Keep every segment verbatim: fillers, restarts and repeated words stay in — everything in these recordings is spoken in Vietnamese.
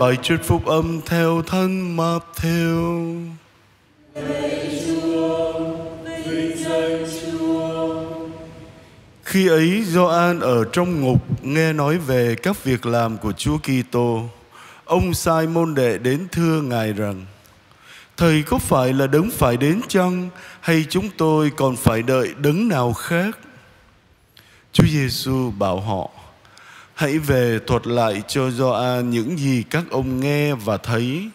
Bài thuyết phúc âm theo thân mập theo. Khi ấy Gioan ở trong ngục nghe nói về các việc làm của Chúa Kitô, ông sai môn đệ đến thưa Ngài rằng: Thầy có phải là đấng phải đến chăng, hay chúng tôi còn phải đợi đấng nào khác? Chúa Giêsu bảo họ: Hãy về thuật lại cho Gioan những gì các ông nghe và thấy.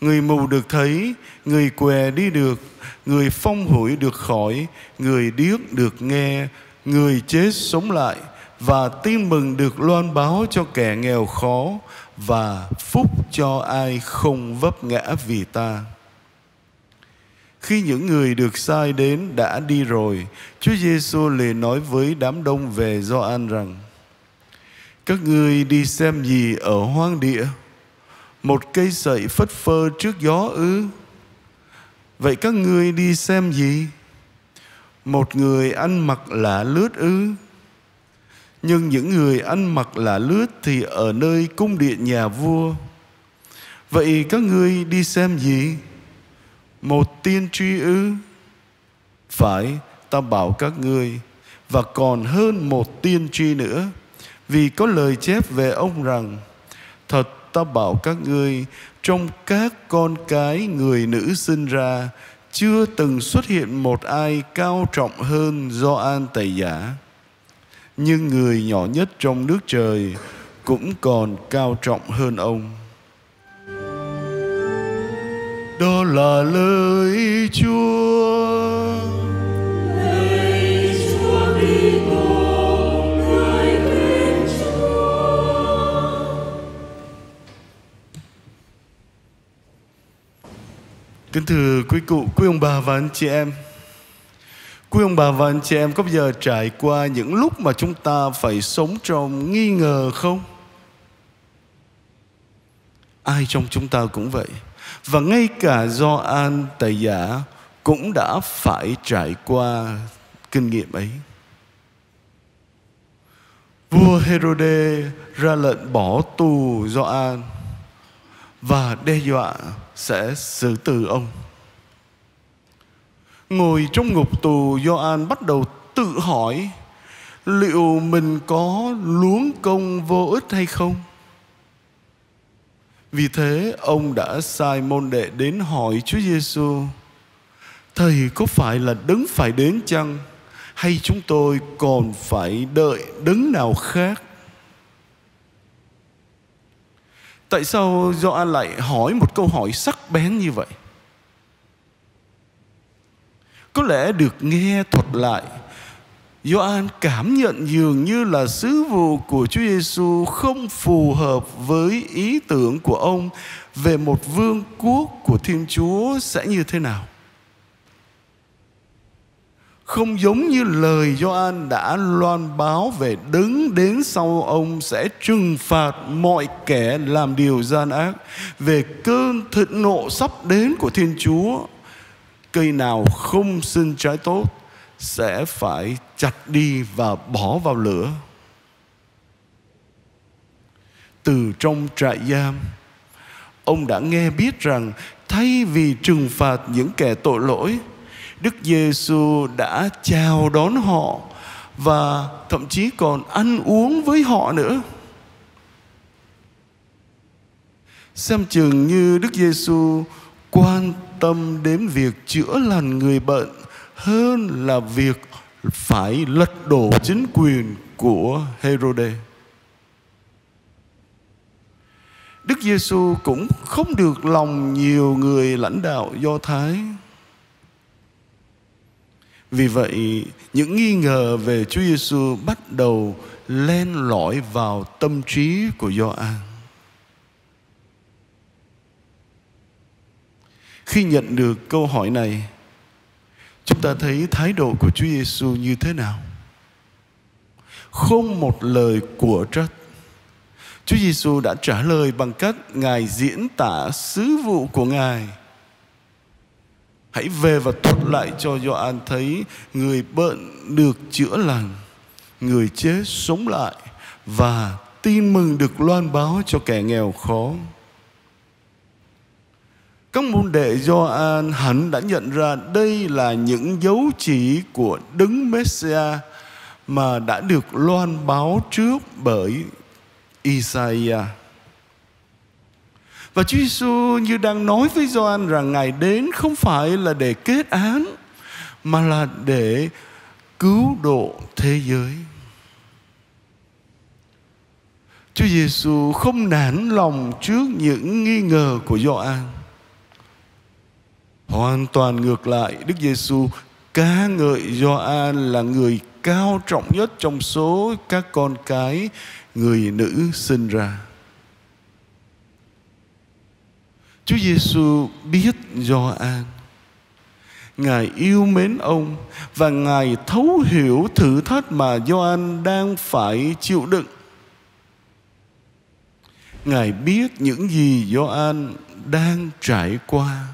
Người mù được thấy, người què đi được, người phong hủi được khỏi, người điếc được nghe, người chết sống lại, và tin mừng được loan báo cho kẻ nghèo khó, và phúc cho ai không vấp ngã vì ta. Khi những người được sai đến đã đi rồi, Chúa Giêsu liền nói với đám đông về Gioan rằng: Các ngươi đi xem gì ở hoang địa? Một cây sậy phất phơ trước gió ư? Vậy các ngươi đi xem gì? Một người ăn mặc lả lướt ư? Nhưng những người ăn mặc lả lướt thì ở nơi cung điện nhà vua. Vậy các ngươi đi xem gì? Một tiên tri ư? Phải, ta bảo các ngươi, và còn hơn một tiên tri nữa. Vì có lời chép về ông rằng: Thật ta bảo các ngươi, trong các con cái người nữ sinh ra, chưa từng xuất hiện một ai cao trọng hơn Gioan Tẩy Giả. Nhưng người nhỏ nhất trong nước trời cũng còn cao trọng hơn ông. Đó là lời Chúa. Kính thưa quý cụ, quý ông bà và anh chị em, quý ông bà và anh chị em có bao giờ trải qua những lúc mà chúng ta phải sống trong nghi ngờ không? Ai trong chúng ta cũng vậy. Và ngay cả Gioan Tẩy Giả cũng đã phải trải qua kinh nghiệm ấy. Vua Herode ra lệnh bỏ tù Gioan và đe dọa sẽ xử tử ông. Ngồi trong ngục tù, Gioan bắt đầu tự hỏi liệu mình có luống công vô ích hay không. Vì thế ông đã sai môn đệ đến hỏi Chúa Giêsu: Thầy có phải là đấng phải đến chăng, hay chúng tôi còn phải đợi đấng nào khác? Tại sao Gioan lại hỏi một câu hỏi sắc bén như vậy? Có lẽ được nghe thuật lại, Gioan cảm nhận dường như là sứ vụ của Chúa Giêsu không phù hợp với ý tưởng của ông về một vương quốc của Thiên Chúa sẽ như thế nào. Không giống như lời Gioan đã loan báo về đấng đến sau ông sẽ trừng phạt mọi kẻ làm điều gian ác, về cơn thịnh nộ sắp đến của Thiên Chúa. Cây nào không sinh trái tốt sẽ phải chặt đi và bỏ vào lửa. Từ trong trại giam, ông đã nghe biết rằng thay vì trừng phạt những kẻ tội lỗi, Đức Giêsu đã chào đón họ và thậm chí còn ăn uống với họ nữa. Xem chừng như Đức Giêsu quan tâm đến việc chữa lành người bệnh hơn là việc phải lật đổ chính quyền của Herode. Đức Giêsu cũng không được lòng nhiều người lãnh đạo Do Thái. Vì vậy, những nghi ngờ về Chúa Giêsu bắt đầu len lỏi vào tâm trí của Gioan. Khi nhận được câu hỏi này, chúng ta thấy thái độ của Chúa Giêsu như thế nào? Không một lời của trách. Chúa Giêsu đã trả lời bằng cách Ngài diễn tả sứ vụ của Ngài. Hãy về và thuật lại cho Gioan thấy người bệnh được chữa lành, người chết sống lại, và tin mừng được loan báo cho kẻ nghèo khó. Các môn đệ Gioan hẳn đã nhận ra đây là những dấu chỉ của Đấng Mêsia mà đã được loan báo trước bởi Isaiah. Và Chúa Giêsu như đang nói với Gioan rằng Ngài đến không phải là để kết án, mà là để cứu độ thế giới. Chúa Giêsu không nản lòng trước những nghi ngờ của Gioan. Hoàn toàn ngược lại, Đức Giêsu ca ngợi Gioan là người cao trọng nhất trong số các con cái người nữ sinh ra. Chúa Giêsu biết Gioan, Ngài yêu mến ông và Ngài thấu hiểu thử thách mà Gioan đang phải chịu đựng. Ngài biết những gì Gioan đang trải qua,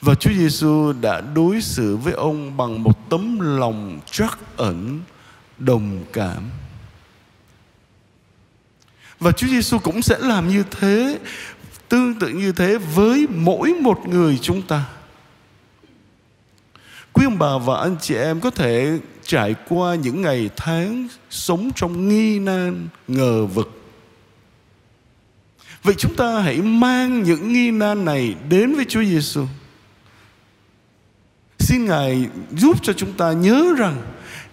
và Chúa Giêsu đã đối xử với ông bằng một tấm lòng trắc ẩn, đồng cảm. Và Chúa Giêsu cũng sẽ làm như thế, tương tự như thế với mỗi một người chúng ta. Quý ông bà và anh chị em có thể trải qua những ngày tháng sống trong nghi nan, ngờ vực. Vậy chúng ta hãy mang những nghi nan này đến với Chúa Giêsu. Xin Ngài giúp cho chúng ta nhớ rằng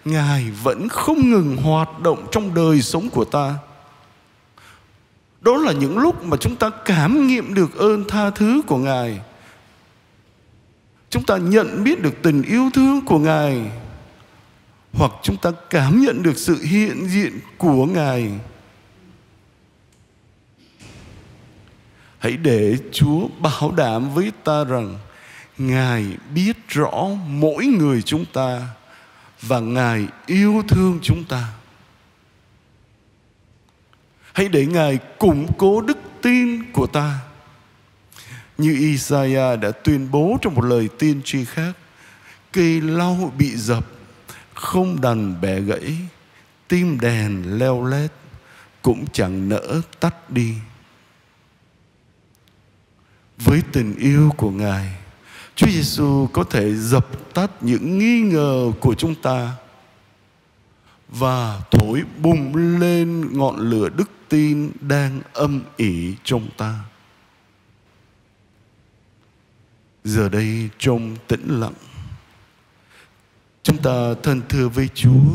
Ngài vẫn không ngừng hoạt động trong đời sống của ta. Đó là những lúc mà chúng ta cảm nghiệm được ơn tha thứ của Ngài. Chúng ta nhận biết được tình yêu thương của Ngài, hoặc chúng ta cảm nhận được sự hiện diện của Ngài. Hãy để Chúa bảo đảm với ta rằng Ngài biết rõ mỗi người chúng ta và Ngài yêu thương chúng ta. Hãy để Ngài củng cố đức tin của ta. Như Isaiah đã tuyên bố trong một lời tiên tri khác: cây lau bị dập, không đành bẻ gãy, tim đèn leo lét cũng chẳng nỡ tắt đi. Với tình yêu của Ngài, Chúa Giêsu có thể dập tắt những nghi ngờ của chúng ta và thổi bùng lên ngọn lửa đức tin đang âm ỉ trong ta. Giờ đây trong tĩnh lặng, chúng ta thân thưa với Chúa: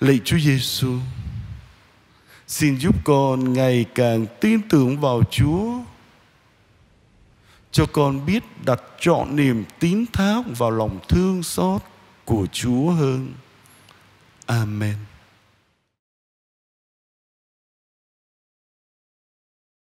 Lạy Chúa Giêsu, xin giúp con ngày càng tin tưởng vào Chúa, cho con biết đặt trọn niềm tín thác vào lòng thương xót của Chúa hơn. Amen.